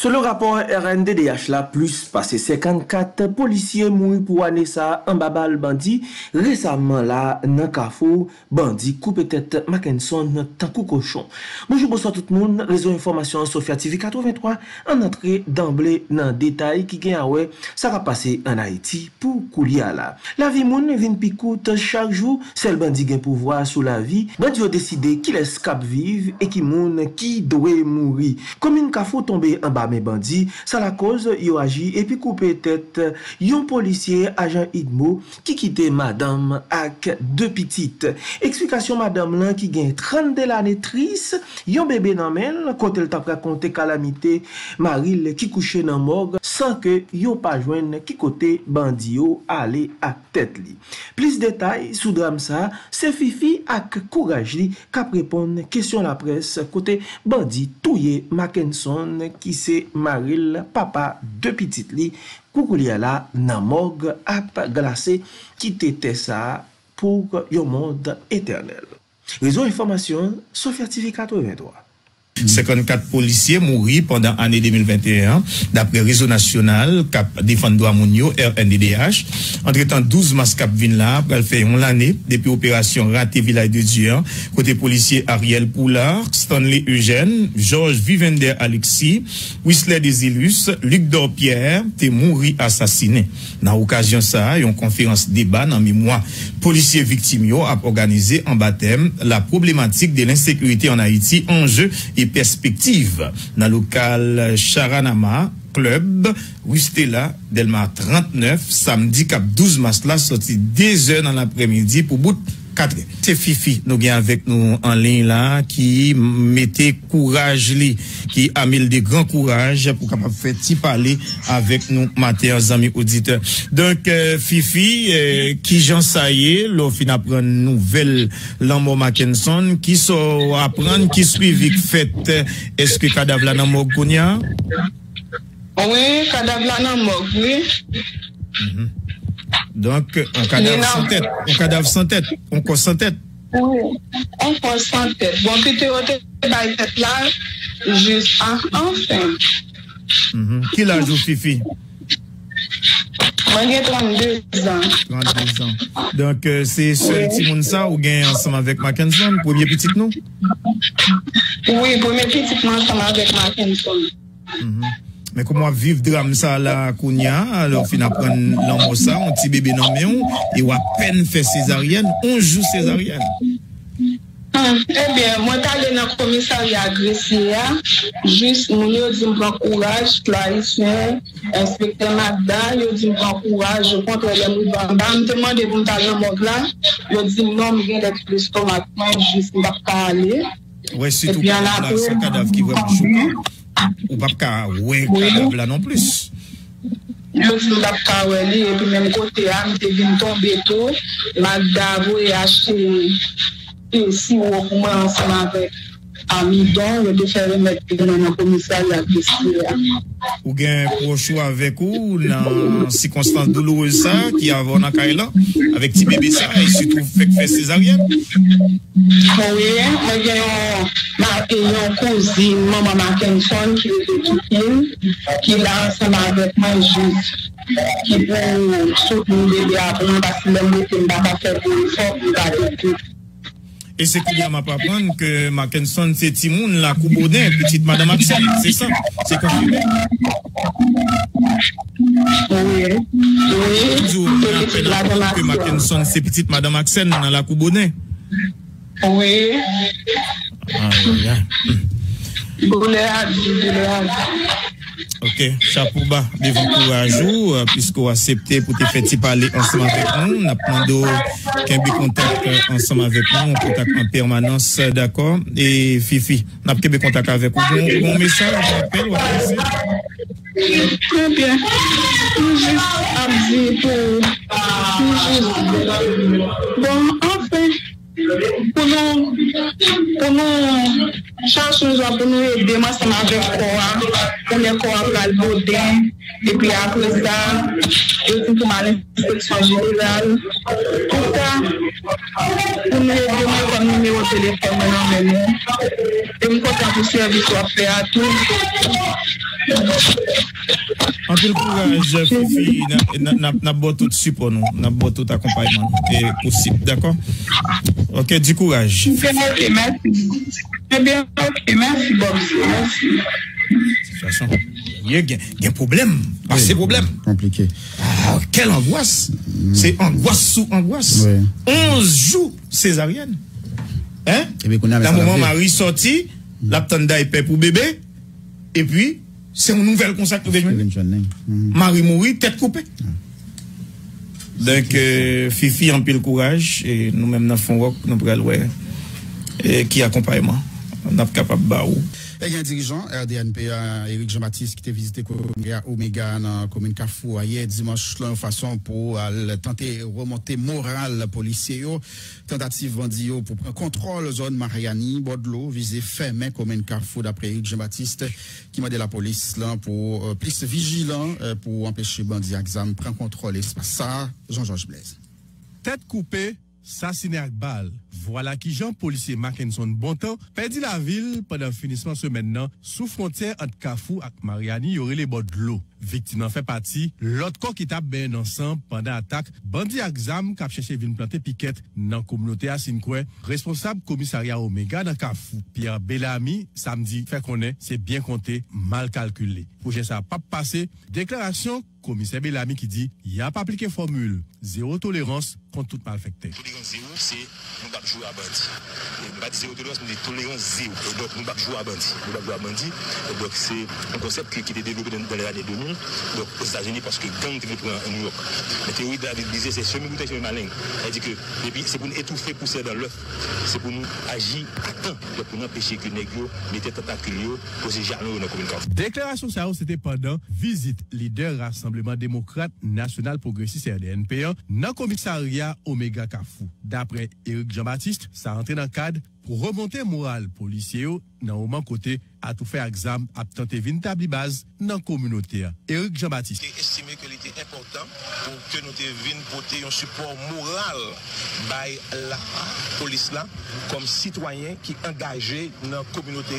Selon rapport RNDDH, la plus passé 54 policiers mourus pour année ça en babal bandit. Récemment, là, dans Kafou, bandit coupe tête Makenson, tant coup cochon. Bonjour, bonsoir tout le monde. Réseau information SOFIA TV83. En entrée d'emblée dans détail qui gagne ouais, ça va passer en Haïti pour Koulia là. La vie moun vient picoute chaque jour. C'est le bandit gain pouvoir sous la vie. Bandit a décidé qui laisse cap vivre et qui moun qui doit mourir. Commune Kafou tombé en bas. Mes bandits, ça la cause, yo agi et puis coupé tête, yon policier, agent Idmo, qui quittait madame avec deux petites. Explication madame là qui gagne 30 de l'année triste, yon bébé nan mel, quand elle t'a raconté calamité, Maril qui couchait dans morgue, sans que yon pas joigne qui côté bandit yo aller à tête li. Plus détails sous drame ça, c'est Fifi ak courage li k'ap répondre question la presse côté bandit touye Makenson qui c'est Maril, papa de petite li, koukoulia la nan morgue ap glacé qui tete ça pour le monde éternel. Réseau information, SOFIA TV 83. 54 policiers mourir pendant l'année 2021, d'après Réseau National, Cap Défendant Mounio, RNDDH. Entre-temps, 12 mars Cap Vinla, après le fait l'année, depuis opération ratée Village de Dieu, côté policier Ariel Poulard, Stanley Eugène, Georges Vivender Alexis, Whistler Desilus, Luc Dorpierre, t'es mouru assassiné. Dans l'occasion ça, une conférence débat dans mémoire. Policier Victimio a organisé en baptême la problématique de l'insécurité en Haïti, enjeu et perspective dans le local Charanama Club Rustela Delma 39 samedi cap 12 mars là sorti 2h dans l'après-midi pour bout 4h. C'est Fifi nous gagne avec nous en ligne là qui mettait courage li qui a mis de grands courage pour capable faire petit parler avec nous matin amis auditeurs. Donc Fifi qui j'en saillé l'on fin apprendre nouvelle l'anmo Makenson qui so apprendre qui suivi fête est-ce que cadavre là dans Mogonia? Oui, cadavre là dans Mog, oui. Donc, un cadavre sans tête. Un cadavre sans tête. Un corps sans tête. Oui, un corps sans tête. Bon, puis tu as tête là, juste enfin. Qui l'a joué, Fifi? Moi, j'ai 32 ans. 32 ans. Donc, c'est seul Timoun ça ou gagne ensemble avec Makenson? Premier petit nous? Oui, premier petit nous ensemble avec Makenson. Mais comment vivre drame ça la Kounia, alors fin apprend l'homme ça, un petit bébé nommé, et ou à peine fait césarienne, on joue césarienne. Eh bien, moi t'allais dans le commissariat agressé, juste nous yo dit me prend courage, Clarissien, inspecteur Magda, yo dit me prend courage, je contre les mouvements, me demande pour t'aller en mode là, yo dit non, me gagne d'être plus stomatement, juste me pas aller. Ouais, surtout là, c'est un cadavre qui vraiment choquant. Ou pas qu'à ouais cadavre là non plus. Je suis là pour aller et puis même côté là, je suis venu tomber tout. Magda voulait acheter ici au moins ensemble avec Amidon, je devais faire remettre dans le commissariat de Sierra. Ou bien proche avec ou dans circonstances douloureuses ça qui a en Kaila avec petit bébé ça et surtout fait césarienne. Oui, ma cousine, maman Makenson, qui est étudiante, qui est là ensemble avec moi juste, qui veut soutenir le bébé avant parce que le métier ne va pas faire de force, il va tout. Et c'est qu'il y a ma papanne que Makenson, c'est Timoun, la Coubonin, petite madame Axel, c'est ça, c'est confirmé. Oui. Que Makenson, c'est petite madame Axel, dans la Coubonin. Oui. Ah, voilà. Ok, chapeau bas, devant courage, puisqu'on a accepté pour te faire parler ensemble avec nous. On a demandé qu'un be contact ensemble avec nous, on contact en permanence, d'accord? Et Fifi, on a qu'un be contact avec vous. Bon message, on appelle, on appelle. Très bien. Juste bon, enfin. Pour nous, chaque chose pour nous aider, moi, ça m'a fait quoi? On est quoi après le boudin? Et puis après ça, je suis pour ma inspection générale. Tout ça, pour nous aider, moi, comme numéro de téléphone, maintenant, mais non. Et je suis content pour servir, soit fait à tout. En tout courage, Fofi, n'a pas tout support, nous, n'a pas tout accompagnement possible, d'accord? Ok, du courage. Ok, merci. Très bien, ok, merci, Bob. Merci. De toute façon, il y a un problème. Ah, c'est problème. Compliqué. Ah, quelle angoisse. C'est angoisse sous angoisse. 11 jours césarienne. Hein? La maman Marie sortie, la tanda est paix pour bébé, et puis, c'est une nouvelle consac pour venir. Marie mourit, tête coupée. Donc, Fifi, en pile courage, et nous-mêmes, nous faisons nous prenons et qui accompagnement. On est capable de faire. Il y a un dirigeant, RDNPA, Eric Jean-Baptiste, qui a visité Omega dans la commune Kafou hier dimanche, en façon pour tenter de remonter morale policier, tentative bandit pour prendre contrôle zone Mariani, Bordelot, visée fermée commune Kafou d'après Eric Jean-Baptiste, qui m'a dit la police là, pour plus vigilant pour empêcher bandit examen prendre contrôle l'espace. Ça, Jean-Georges Blaise. Tête coupée. Assassiné à balle. Voilà qui Jean-Policier Makenson Bontemps perdit la ville pendant finissement semaine sous frontière entre Kafou et Mariani y aurait les bords de l'eau. Victime en fait partie, l'autre corps qui tape bien ensemble pendant attaque, bandit exam qui a cherché ville planter piquette dans la communauté à Sinkwe, responsable commissariat Omega dans Kafou. Pierre Bellamy, samedi, fait connaître, c'est bien compté, mal calculé. Projet ça pas passé, déclaration commissaire Bellamy qui dit, il n'y a pas appliqué formule, zéro tolérance contre tout malfecté. Tolérance zéro, c'est nous pas jouer à bandit. Pas zéro tolérance, mais tolérance zéro. Donc nous pas jouer à bandit. Nous pas jouer à bandit. Donc c'est un concept qui était développé dans les années 2000. Donc, aux États-Unis, parce que gang devait prendre à New York. La théorie David disait c'est semi-bouteille, semi-malin. Elle dit que c'est pour nous étouffer, pousser dans l'œuf. C'est pour nous agir à temps. Donc, pour nous empêcher que les gens mettaient tentacules pour ces jalons dans la commune. Déclaration Sao, c'était pendant visite leader Rassemblement démocrate national progressiste RDNPA dans le commissariat Omega Kafou. D'après Eric Jean-Baptiste, ça rentre dans le cadre pour remonter moral policier dans le moment côté à tout faire examen à tenter une table base dans la communauté. Eric Jean-Baptiste. J'ai estimé qu'il était important pour que nous devions porter un support moral by la police là, comme citoyen qui est engagé dans la communauté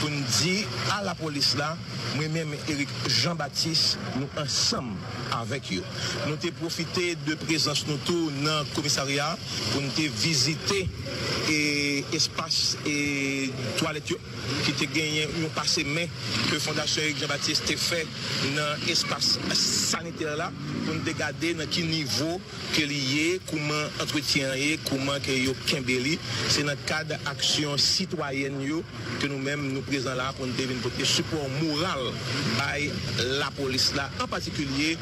pour nous dire à la police là, moi-même Eric Jean-Baptiste, nous ensemble avec eux. Nous avons profité de présence nous tous dans le commissariat pour nous visiter l'espace et toilette qui était gagné. Nous passé mais que Fondation Eric Jean-Baptiste fait dans l'espace sanitaire là pour nous regarder dans quel niveau que lié comment entretien et comment que yo Kimbeli c'est dans le cadre d'action citoyenne que nous-mêmes nous présents là pour nous devenir porter support moral by la police là en particulier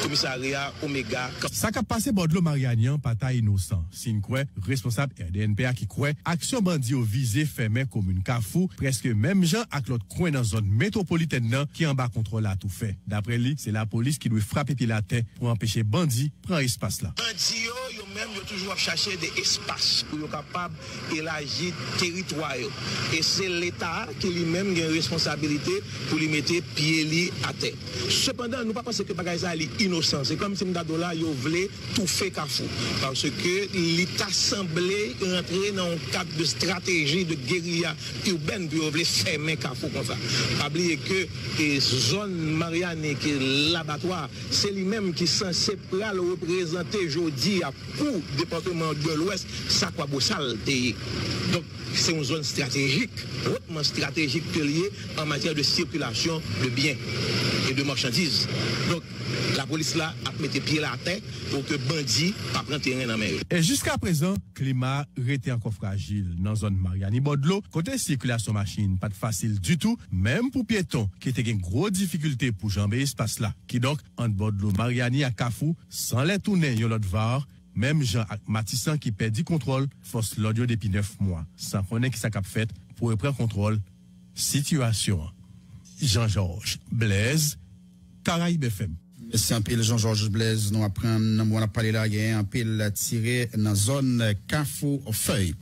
commissariat Omega. Ça qui a passé Bordelot Marianian pata innocent signe quoi responsable RDNPA qui croit action bandit au visé fermé commune Kafou presque même gens à l'autre coin dans la zone métropolitaine qui en bas contrôle à tout fait. D'après lui, c'est la police qui doit frapper pilaté pour empêcher bandits prendre espace là. Bandits, même toujours chercher des espaces pour capable d'élargir le territoire. Et c'est l'État qui lui-même a une responsabilité pour lui mettre pied à terre. Cependant, nous ne pas penser que Bagaïza est innocent. C'est comme si Mdadola voulait tout faire Kafou. Parce que l'État semblait rentrer dans un cadre de stratégie de guérilla urbaine pour voulait faire un Kafou comme ça. Pas oublier que la zone Marianne qui est l'abattoir, c'est lui-même qui est censé le représenter aujourd'hui à pour le département de l'Ouest, ça quoi beau sale. Donc, c'est une zone stratégique, hautement stratégique liée en matière de circulation de biens et de marchandises. Donc, la police là a mis pied à la tête pour que bandits ne prennent pas terrain dans la mer. Et jusqu'à présent, le climat était encore fragile dans la zone Mariani-Bordelot. Côté circulation machine, pas de facile du tout, même pour piétons qui étaient une grosse difficulté pour jamber l'espace là. Qui donc, entre Bordelot, Mariani à Kafou, sans les tourner, yon l'autre var. Même Jean et Matissan qui perdit contrôle, force l'audio depuis 9 mois. Sans connaître qui ça cap fait pour reprendre contrôle. Situation. Jean-Georges Blaise, Caraïbe FM. C'est un pile Jean-Georges Blaise, nous apprenons, on a parlé là, il y a un pile tiré dans la zone Kafou-Feuille.